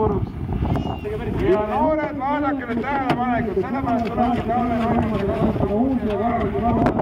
foros. Y ahora todas las que le traen la van a encontrar la maratona que ahora le van a encontrar como un lugar que vamos a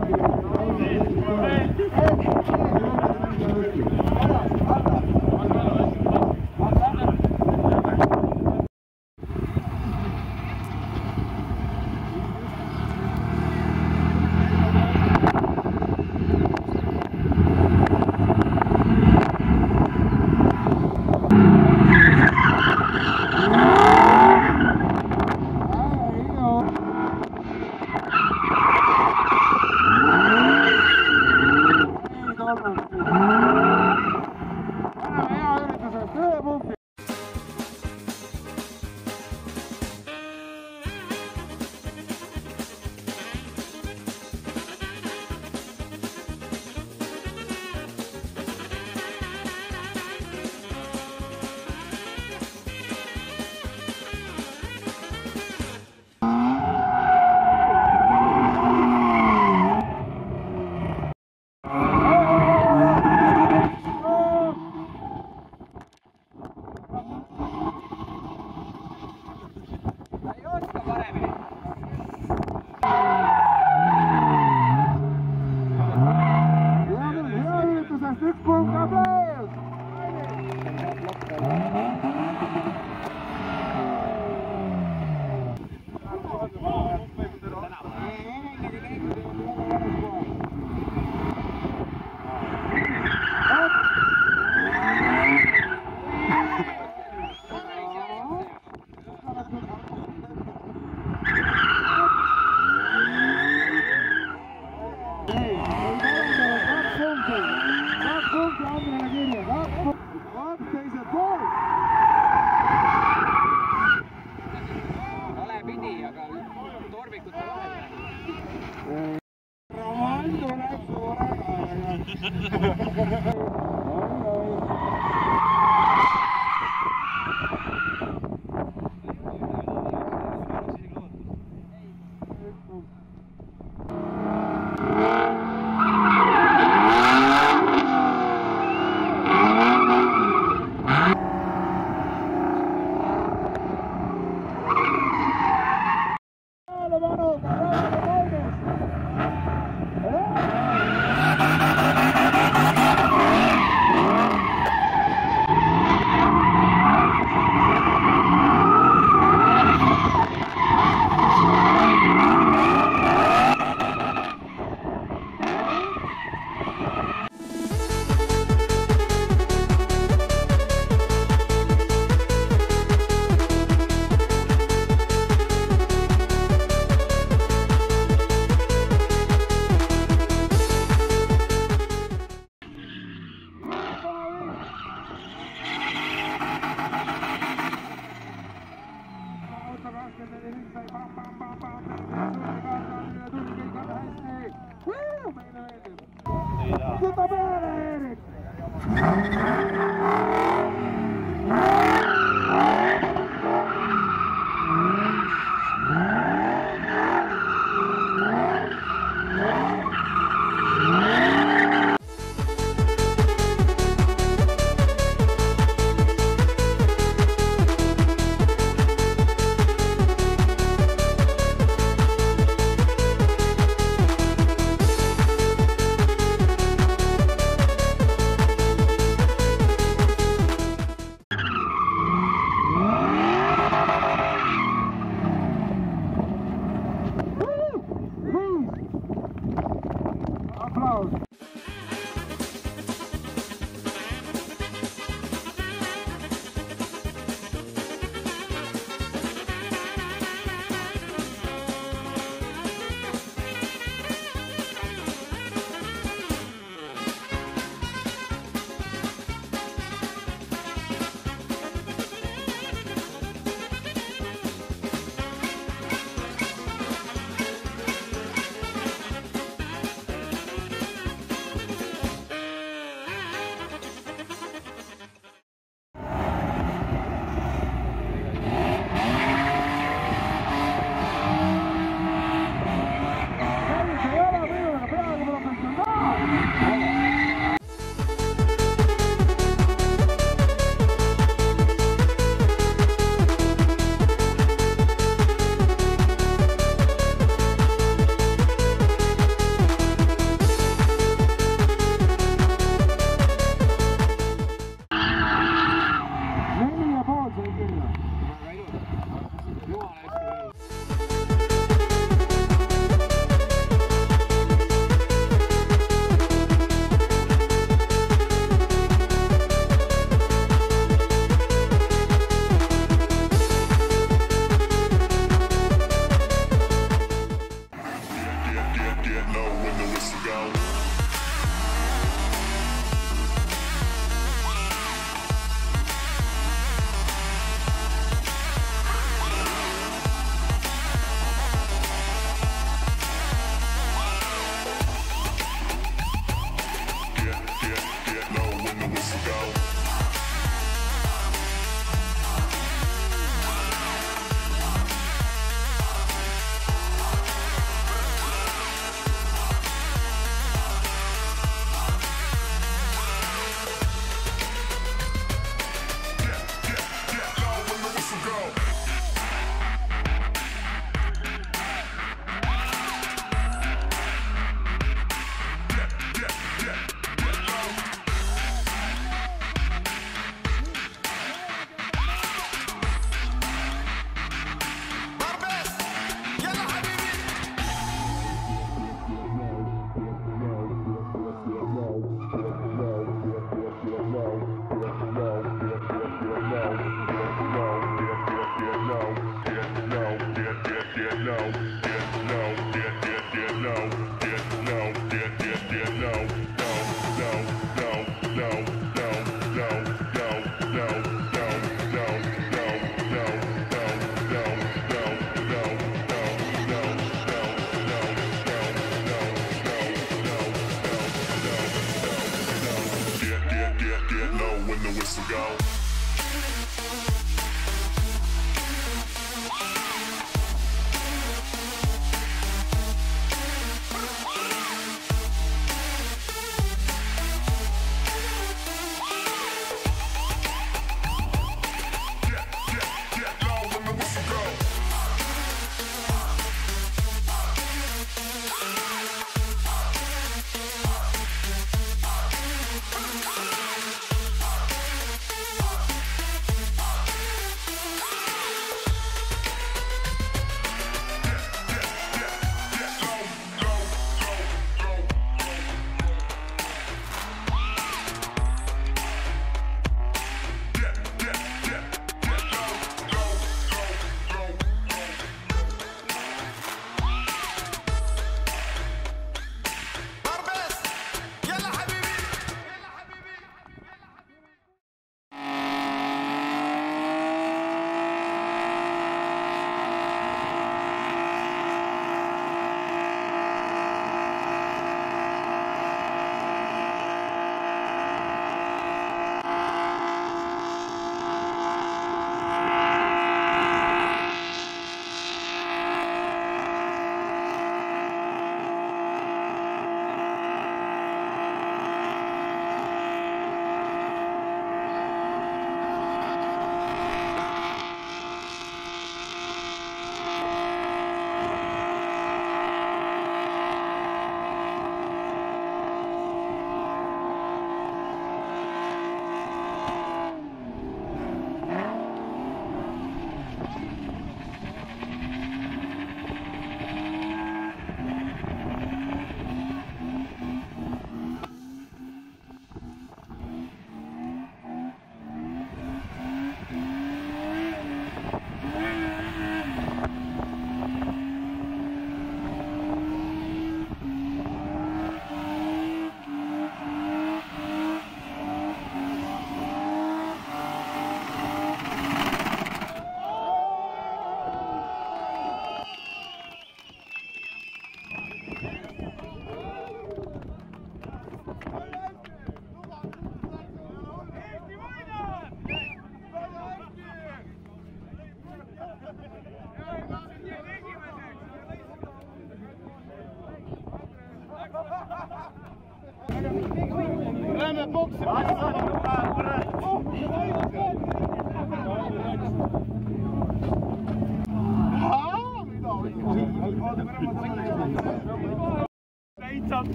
go.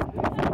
Hold on!